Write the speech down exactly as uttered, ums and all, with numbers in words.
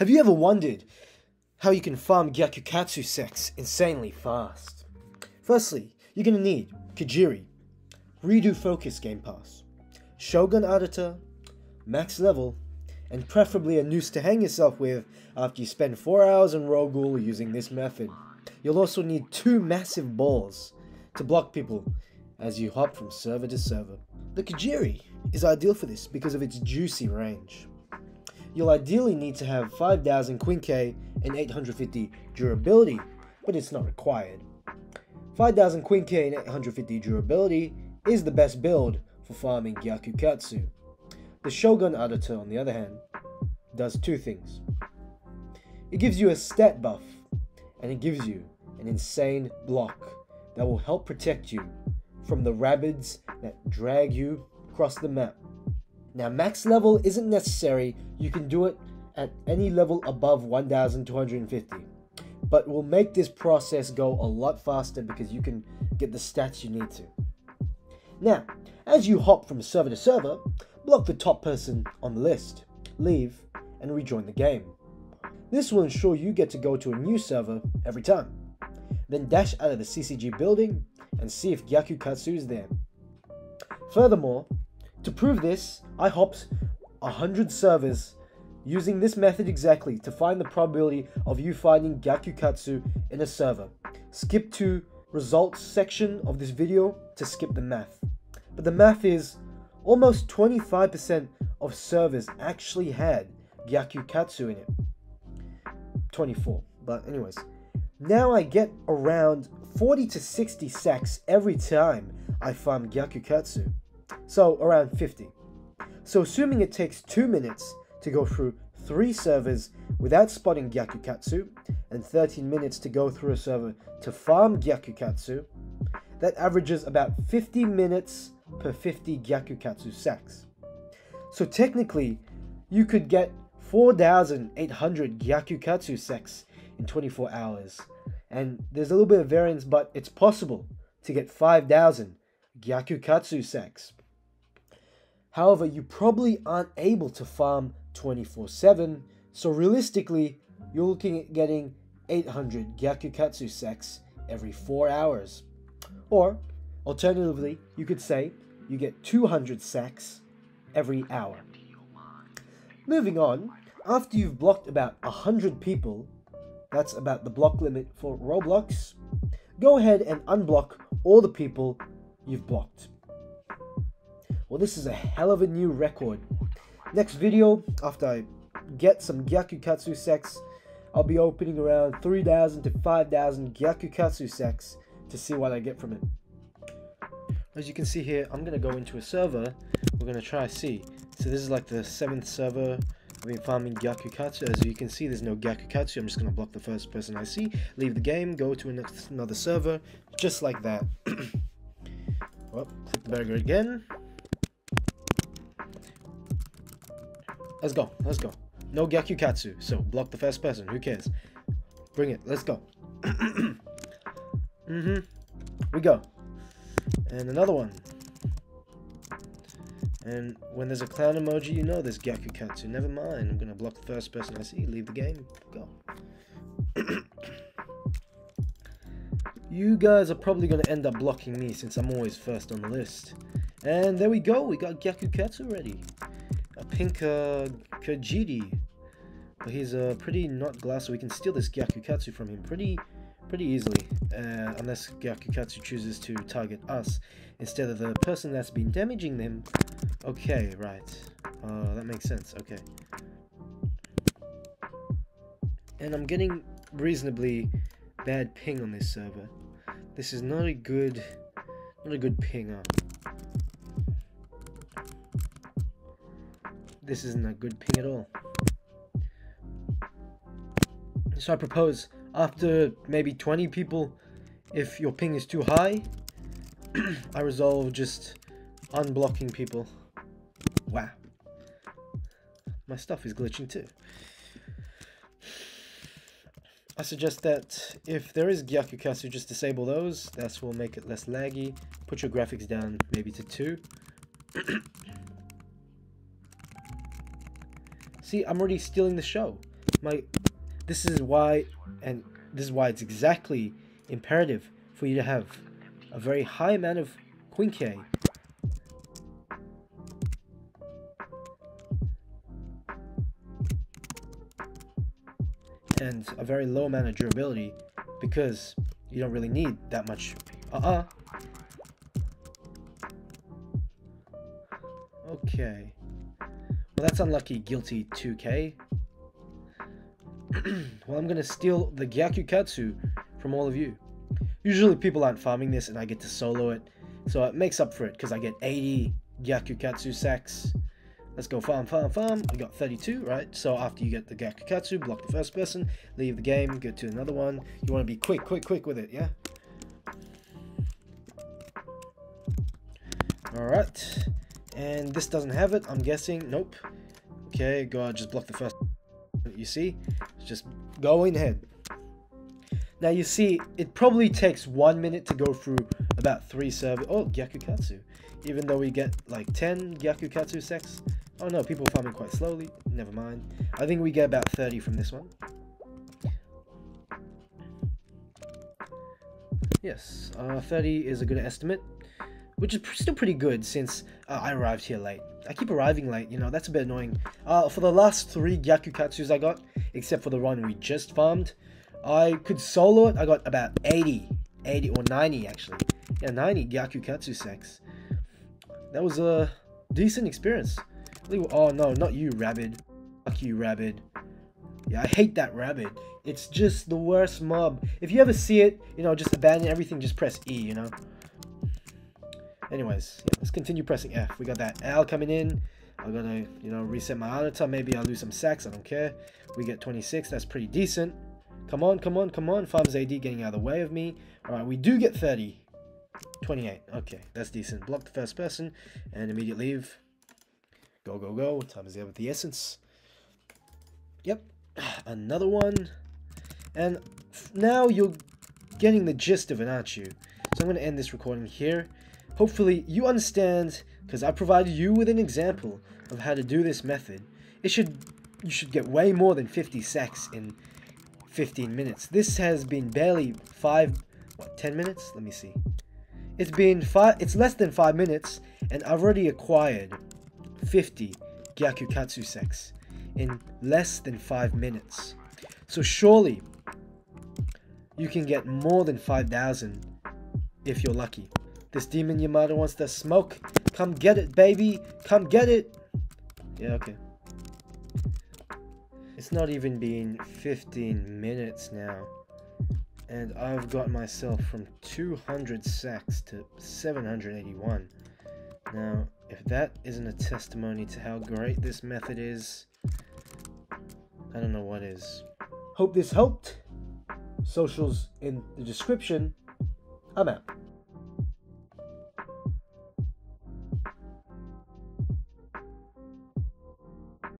Have you ever wondered how you can farm Gyakukatsu sex insanely fast? Firstly, you're going to need Kajiri, Redo Focus Game Pass, Shogun Auditor, Max Level, and preferably a noose to hang yourself with after you spend four hours in Rogue Ghoul using this method. You'll also need two massive balls to block people as you hop from server to server. The Kajiri is ideal for this because of its juicy range. You'll ideally need to have five thousand Quinque and eight hundred fifty durability, but it's not required. five thousand Quinque and eight hundred fifty durability is the best build for farming Gyakukatsu. The Shogun Auditor, on the other hand, does two things. It gives you a stat buff, and it gives you an insane block that will help protect you from the Rabbids that drag you across the map. Now, max level isn't necessary, you can do it at any level above one thousand two hundred fifty, but will make this process go a lot faster because you can get the stats you need to. Now, as you hop from server to server, block the top person on the list, leave, and rejoin the game. This will ensure you get to go to a new server every time. Then dash out of the C C G building and see if Gyakukatsu is there. Furthermore, to prove this, I hopped one hundred servers using this method exactly to find the probability of you finding Gyakukatsu in a server. Skip to results section of this video to skip the math. But the math is almost twenty-five percent of servers actually had Gyakukatsu in it. twenty-four, but anyways. Now I get around forty to sixty sacks every time I farm Gyakukatsu. So around fifty. So assuming it takes two minutes to go through three servers without spotting Gyakukatsu, and thirteen minutes to go through a server to farm Gyakukatsu, that averages about fifty minutes per fifty Gyakukatsu sacks. So technically, you could get four thousand eight hundred Gyakukatsu sacks in twenty-four hours. And there's a little bit of variance, but it's possible to get five thousand Gyakukatsu sacks. However, you probably aren't able to farm twenty-four seven, so realistically, you're looking at getting eight hundred Gyakukatsu sacks every four hours. Or, alternatively, you could say you get two hundred sacks every hour. Moving on, after you've blocked about one hundred people, that's about the block limit for Roblox, go ahead and unblock all the people you've blocked. Well, this is a hell of a new record. Next video, after I get some Gyakukatsu sacks, I'll be opening around three thousand to five thousand Gyakukatsu sacks to see what I get from it. As you can see here, I'm going to go into a server. We're going to try C. So this is like the seventh server. I've been farming Gyakukatsu. As you can see, there's no Gyakukatsu. I'm just going to block the first person I see, leave the game, go to another server, just like that. Well, click the burger again. Let's go, let's go. No Gyakukatsu, so block the first person, who cares? Bring it, let's go. Mm-hmm, we go. And another one. And when there's a clown emoji, you know there's Gyakukatsu. Never mind, I'm gonna block the first person I see, leave the game, go. You guys are probably gonna end up blocking me since I'm always first on the list. And there we go, we got Gyakukatsu ready. A pink uh, Kajiri, but he's a uh, pretty not glass, so we can steal this Gyakukatsu from him pretty pretty easily, uh, unless Gyakukatsu chooses to target us instead of the person that's been damaging them. Okay, right, uh, that makes sense. Okay, and I'm getting reasonably bad ping on this server. This is not a good not a good pinger. This isn't a good ping at all. So I propose, after maybe twenty people, if your ping is too high, I resolve just unblocking people. Wow. My stuff is glitching too. I suggest that if there is Gyakukatsu, just disable those. That will make it less laggy. Put your graphics down maybe to two. See, I'm already stealing the show. My, this is why, and this is why it's exactly imperative for you to have a very high amount of Quinque. And a very low amount of durability, because you don't really need that much. Uh-uh. Okay. Well, that's unlucky, guilty two K. Well, I'm gonna steal the Gyakukatsu from all of you. Usually people aren't farming this and I get to solo it, so it makes up for it because I get eighty Gyakukatsu sacks. Let's go farm, farm, farm. We got thirty-two, right? So after you get the Gyakukatsu, block the first person, leave the game, go to another one. You want to be quick, quick, quick with it, yeah? Alright. And this doesn't have it, I'm guessing. Nope. Okay, God, just block the first. You see? Just going ahead. Now you see, it probably takes one minute to go through about three servers. Oh, Gyakukatsu. Even though we get like ten Gyakukatsu sacks. Oh no, people are farming quite slowly. Never mind. I think we get about thirty from this one. Yes, uh, thirty is a good estimate, which is still pretty good since uh, I arrived here late. I keep arriving late, you know, that's a bit annoying. Uh, for the last three Gyakukatsus I got, except for the one we just farmed, I could solo it. I got about eighty, eighty or ninety actually. Yeah, ninety Gyakukatsu sacks. That was a decent experience. Oh no, not you, Rabbid. Fuck you, Rabbid. Yeah, I hate that Rabbid. It's just the worst mob. If you ever see it, you know, just abandon everything, just press E, you know. Anyways, yeah, let's continue pressing F. We got that L coming in. I'm gonna, you know, reset my auditor. Maybe I'll lose some sacks, I don't care. We get twenty-six, that's pretty decent. Come on, come on, come on. Farms A D getting out of the way of me. Alright, we do get thirty. twenty-eight. Okay, that's decent. Block the first person and immediate leave. Go, go, go. Time is there with the essence. Yep. Another one. And now you're getting the gist of it, aren't you? So I'm going to end this recording here. Hopefully you understand, because I provided you with an example of how to do this method. It should, you should get way more than fifty sacks in fifteen minutes. This has been barely five, what, ten minutes? Let me see. It's been five, it's less than five minutes, and I've already acquired fifty Gyakukatsu sacks in less than five minutes. So surely you can get more than five thousand if you're lucky. This Demon Yamada wants the smoke. Come get it, baby. Come get it. Yeah, okay. It's not even been fifteen minutes now. And I've got myself from two hundred sacks to seven hundred eighty-one. Now, if that isn't a testimony to how great this method is, I don't know what is. Hope this helped. Socials in the description. I'm out.